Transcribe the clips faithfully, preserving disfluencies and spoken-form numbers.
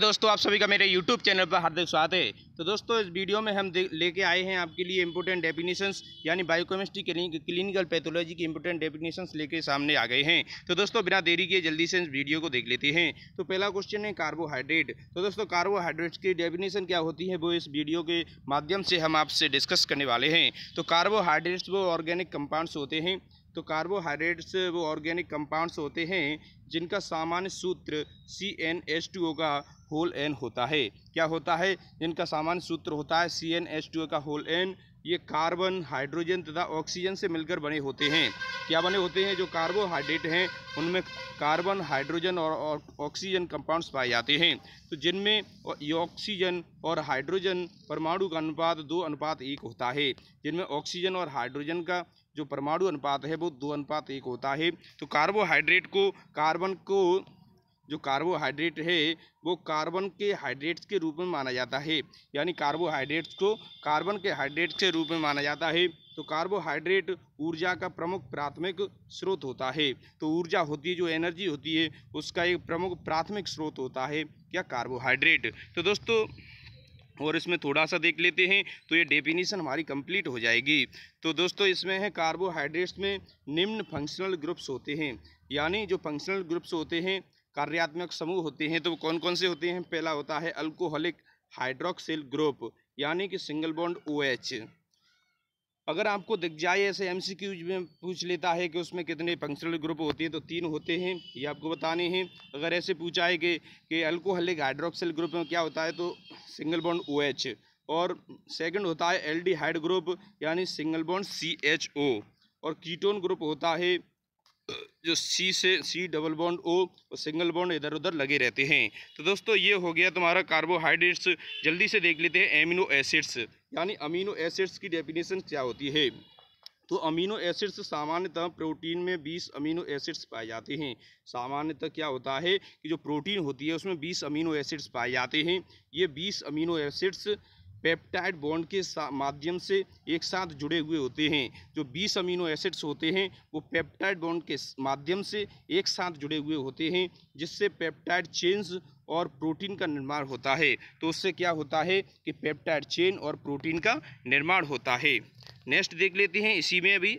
दोस्तों आप सभी का मेरे YouTube चैनल पर हार्दिक स्वागत है। तो दोस्तों इस वीडियो में हम लेके आए हैं आपके लिए इम्पोर्टेंट डेफिनेशंस यानी बायोकेमिस्ट्री क्लिनिकल पैथोलॉजी की इम्पोर्टेंट डेफिनेशंस लेके सामने आ गए हैं। तो दोस्तों बिना देरी के जल्दी से इस वीडियो को देख लेते हैं। तो पहला क्वेश्चन है कार्बोहाइड्रेट। तो दोस्तों कार्बोहाइड्रेट्स की डेफिनेशन क्या होती है वो इस वीडियो के माध्यम से हम आपसे डिस्कस करने वाले हैं। तो कार्बोहाइड्रेट्स वो ऑर्गेनिक कंपाउंड्स होते हैं। तो कार्बोहाइड्रेट्स वो ऑर्गेनिक कंपाउंड्स होते हैं जिनका सामान्य सूत्र C N H two O का होल एन होता है। क्या होता है? जिनका सामान्य सूत्र होता है C N H two O का होल एन। ये कार्बन, हाइड्रोजन तथा ऑक्सीजन से मिलकर बने होते हैं। क्या बने होते हैं? जो कार्बोहाइड्रेट हैं उनमें कार्बन, हाइड्रोजन और ऑक्सीजन कंपाउंड्स पाए जाते हैं। तो जिनमें ऑक्सीजन और हाइड्रोजन परमाणु का अनुपात दो अनुपात एक होता है। जिनमें ऑक्सीजन और हाइड्रोजन का जो परमाणु अनुपात है वो दो अनुपात एक होता है। तो कार्बोहाइड्रेट को कार्बन को जो कार्बोहाइड्रेट है वो कार्बन के हाइड्रेट्स के रूप में माना जाता है, यानी कार्बोहाइड्रेट्स को कार्बन के हाइड्रेट्स के रूप में माना जाता है। तो कार्बोहाइड्रेट ऊर्जा का प्रमुख प्राथमिक स्रोत होता है। तो ऊर्जा होती है, जो एनर्जी होती है, उसका एक प्रमुख प्राथमिक स्रोत होता है क्या? कार्बोहाइड्रेट। तो दोस्तों और इसमें थोड़ा सा देख लेते हैं तो ये डेफिनेशन हमारी कंप्लीट हो जाएगी। तो दोस्तों इसमें है कार्बोहाइड्रेट्स में निम्न फंक्शनल ग्रुप्स होते हैं, यानी जो फंक्शनल ग्रुप्स होते हैं कार्यात्मक समूह होते हैं। तो वो कौन कौन से होते हैं? पहला होता है अल्कोहलिक हाइड्रोक्सिल ग्रुप, यानी कि सिंगल बॉन्ड OH। अगर आपको दिख जाए ऐसे एमसीक्यूज में पूछ लेता है कि उसमें कितने फंक्शनल ग्रुप होते हैं तो तीन होते हैं, ये आपको बताने हैं। अगर ऐसे पूछा है कि कि अल्कोहलिक हाइड्रोक्सिल ग्रुप में क्या होता है तो सिंगल बॉन्ड OH, और सेकंड होता है एल्डिहाइड ग्रुप यानी single bond C H O, और कीटोन ग्रुप होता है जो सी से सी डबल बॉन्ड ओ और सिंगल बॉन्ड इधर उधर लगे रहते हैं। तो दोस्तों ये हो गया तुम्हारा कार्बोहाइड्रेट्स। जल्दी से देख लेते हैं एमिनो एसिड्स, यानी अमीनो एसिड्स की डेफिनेशन क्या होती है। तो अमीनो एसिड्स सामान्यतः प्रोटीन में बीस अमीनो एसिड्स पाए जाते हैं। सामान्यतः क्या होता है कि जो प्रोटीन होती है उसमें बीस अमीनो एसिड्स पाए जाते हैं। ये बीस अमीनो एसिड्स पेप्टाइड बॉन्ड के माध्यम से एक साथ जुड़े हुए होते हैं। जो बीस अमीनो एसिड्स होते हैं वो पेप्टाइड बॉन्ड के माध्यम से एक साथ जुड़े हुए होते हैं, जिससे पेप्टाइड चेन्स और प्रोटीन का निर्माण होता है। तो उससे क्या होता है कि पेप्टाइड चेन और प्रोटीन का निर्माण होता है। नेक्स्ट देख लेते हैं, इसी में भी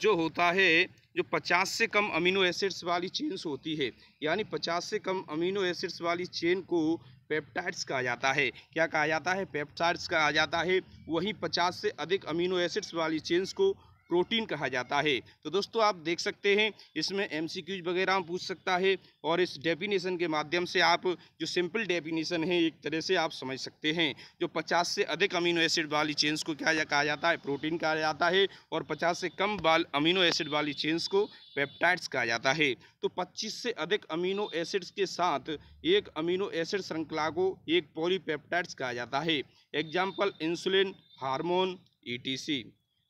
जो होता है जो पचास से कम अमीनो एसिड्स वाली चेन्स होती है, यानी पचास से कम अमीनो एसिड्स वाली चेन को पेप्टाइड्स कहा जाता है। क्या कहा जाता है? पेप्टाइड्स कहा जाता है। वहीं पचास से अधिक अमीनो एसिड्स वाली चेन्स को प्रोटीन कहा जाता है। तो दोस्तों आप देख सकते हैं इसमें एमसीक्यूज वगैरह पूछ सकता है, और इस डेफिनेशन के माध्यम से आप जो सिंपल डेफिनेशन है एक तरह से आप समझ सकते हैं। जो पचास से अधिक अमीनो एसिड वाली चेन्स को क्या कहा जाता है? प्रोटीन कहा जाता है। और पचास से कम वाल अमीनो एसिड वाली चेन्स को पेप्टाइड्स कहा जाता है। तो पच्चीस से अधिक अमीनो एसिड्स के साथ एक अमीनो एसिड श्रृंखला को एक पॉलीपेप्टाइड्स कहा जाता है। Example insulin, hormone, E T C.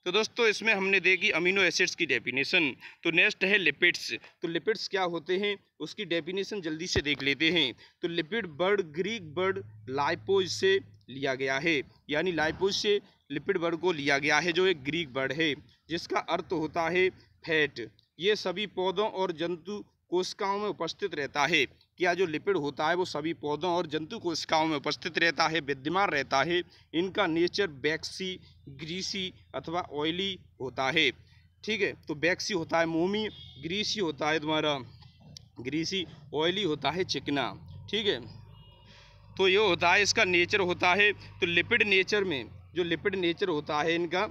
तो दोस्तों इसमें हमने देखी अमीनो एसिड्स की डेफिनेशन। तो नेक्स्ट है लिपिड्स। तो लिपिड्स क्या होते हैं उसकी डेफिनेशन जल्दी से देख लेते हैं। तो लिपिड वर्ड ग्रीक वर्ड लाइपोज से लिया गया है, यानी लाइपोज से लिपिड वर्ड को लिया गया है जो एक ग्रीक वर्ड है जिसका अर्थ होता है फैट। ये सभी पौधों और जंतु कोशिकाओं में उपस्थित रहता है। क्या जो लिपिड होता है वो सभी पौधों और जंतु कोशिकाओं में उपस्थित रहता है, विद्यमान रहता है। इनका नेचर वैक्सी, ग्रीसी अथवा ऑयली होता है। ठीक है, तो वैक्सी होता है मोमी, ग्रीसी होता है तुम्हारा ग्रीसी, ऑयली होता है चिकना। ठीक है, तो ये होता है इसका नेचर होता है। तो लिपिड नेचर में जो लिपिड नेचर होता है इनका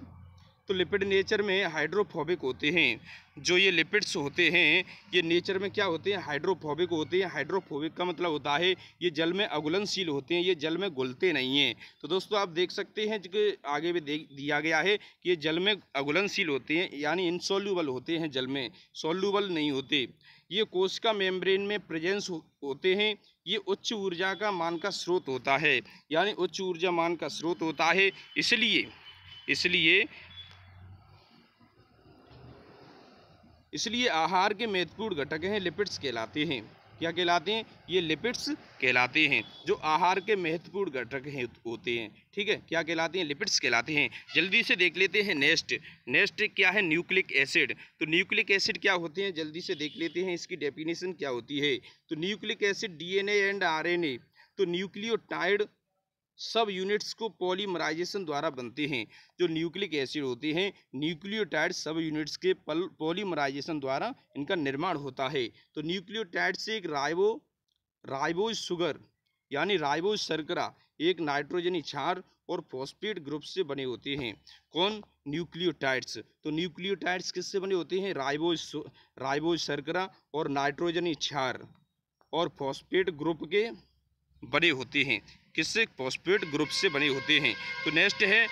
तो लिपिड नेचर में हाइड्रोफोबिक होते हैं। जो ये लिपिड्स होते हैं ये नेचर में क्या होते हैं? हाइड्रोफोबिक होते हैं। हाइड्रोफोबिक का मतलब होता है ये जल में अघुलनशील होते हैं, ये जल में घुलते नहीं हैं। तो दोस्तों आप देख सकते हैं कि आगे भी दिया गया है कि ये जल में अघुलनशील होते हैं, यानी इनसोल्यूबल होते हैं, जल में सोल्यूबल नहीं होते। ये कोशिका मेम्ब्रेन में प्रेजेंस होते हैं। ये उच्च ऊर्जा का मान का स्रोत होता है, यानी उच्च ऊर्जा मान का स्रोत होता है। इसलिए इसलिए इसलिए आहार के महत्वपूर्ण घटक हैं लिपिड्स कहलाते हैं। क्या कहलाते हैं? ये लिपिड्स कहलाते हैं, जो आहार के महत्वपूर्ण घटक हैं होते हैं। ठीक है, क्या कहलाते हैं? लिपिड्स कहलाते हैं। जल्दी से देख लेते हैं नेक्स्ट। नेक्स्ट क्या है? Nucleic acid. तो न्यूक्लिक एसिड क्या होते हैं जल्दी से देख लेते हैं, इसकी डेफिनेशन क्या होती है। तो nucleic acid D N A and R N A तो न्यूक्लियोटाइड सब यूनिट्स को पॉलीमराइजेशन द्वारा बनते हैं। जो न्यूक्लिक एसिड होते हैं न्यूक्लियोटाइड सब यूनिट्स के पॉलीमराइजेशन द्वारा इनका निर्माण होता है। तो न्यूक्लियोटाइड से एक राइबो राइबोज शुगर यानी राइबोज शर्करा, एक नाइट्रोजनी क्षार और फॉस्फेट ग्रुप से बने होते हैं। कौन? न्यूक्लियोटाइड्स। तो न्यूक्लियोटाइड्स किससे बने होते हैं? राइबोज राइबोज शर्करा और नाइट्रोजनी क्षार और फॉस्फेट ग्रुप के बने होते हैं। किससे? फॉस्फेट ग्रुप से बने होते हैं। तो नेक्स्ट है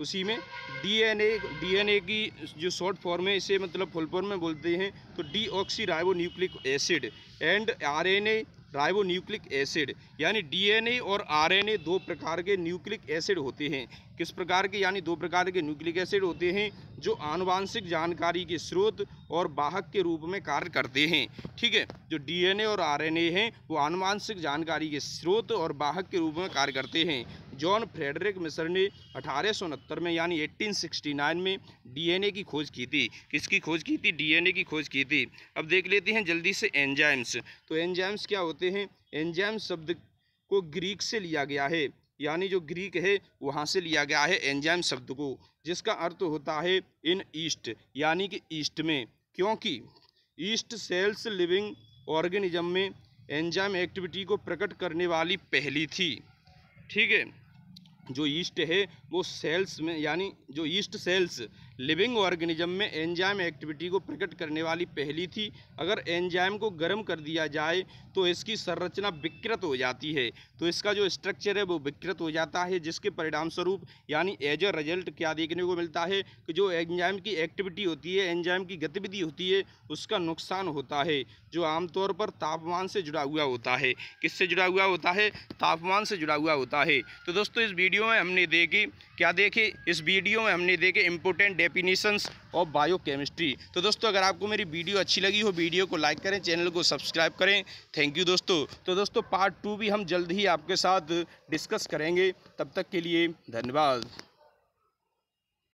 उसी में डीएनए, डीएनए की जो शॉर्ट फॉर्म है इसे मतलब फुल फॉर्म में बोलते हैं। तो deoxy ribo nucleic acid and RNA ribo nucleic acid, यानी डीएनए और आरएनए दो प्रकार के न्यूक्लिक एसिड होते हैं। किस प्रकार के? यानी दो प्रकार के न्यूक्लिक एसिड होते हैं जो आनुवांशिक जानकारी के स्रोत और वाहक के रूप में कार्य करते हैं। ठीक है, जो डीएनए और आरएनए हैं वो आनुवांशिक जानकारी के स्रोत और वाहक के रूप में कार्य करते हैं। जॉन फ्रेडरिक मिस्र ने अठारह सौ उनहत्तर में यानी अठारह सौ उनहत्तर में डीएनए की खोज की थी। किसकी खोज की थी? डीएनए की खोज की थी। अब देख लेते हैं जल्दी से एंजाइम्स। तो एंजाइम्स क्या होते हैं? एंजाइम शब्द को ग्रीक से लिया गया है, यानी जो ग्रीक है वहाँ से लिया गया है एंजाइम शब्द को, जिसका अर्थ होता है इन ईस्ट, यानी कि ईस्ट में, क्योंकि ईस्ट सेल्स लिविंग ऑर्गेनिज्म में एंजाइम एक्टिविटी को प्रकट करने वाली पहली थी। ठीक है, जो ईस्ट है वो सेल्स में, यानी जो ईस्ट सेल्स लिविंग ऑर्गेनिज्म में एंजाइम एक्टिविटी को प्रकट करने वाली पहली थी। अगर एंजाइम को गर्म कर दिया जाए तो इसकी संरचना विकृत हो जाती है, तो इसका जो स्ट्रक्चर है वो विकृत हो जाता है, जिसके परिणाम स्वरूप यानी एज अ रिजल्ट क्या देखने को मिलता है कि जो एंजाइम की एक्टिविटी होती है, एंजाइम की गतिविधि होती है, उसका नुकसान होता है, जो आमतौर पर तापमान से जुड़ा हुआ होता है। किससे जुड़ा हुआ होता है? तापमान से जुड़ा हुआ होता है। तो दोस्तों इस वीडियो में हमने देखी क्या देखे इस वीडियो में हमने देखे इंपॉर्टेंट डेफिनेशंस ऑफ बायोकेमिस्ट्री। तो दोस्तों अगर आपको मेरी वीडियो अच्छी लगी हो वीडियो को लाइक करें, चैनल को सब्सक्राइब करें। थैंक यू दोस्तों। तो दोस्तों पार्ट टू भी हम जल्द ही आपके साथ डिस्कस करेंगे। तब तक के लिए धन्यवाद।